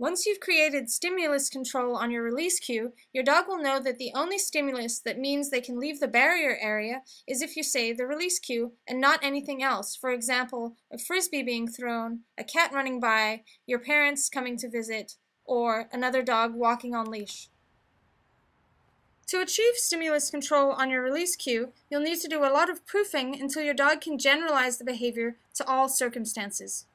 Once you've created stimulus control on your release cue, your dog will know that the only stimulus that means they can leave the barrier area is if you say the release cue and not anything else. For example, a frisbee being thrown, a cat running by, your parents coming to visit, or another dog walking on leash. To achieve stimulus control on your release cue, you'll need to do a lot of proofing until your dog can generalize the behavior to all circumstances.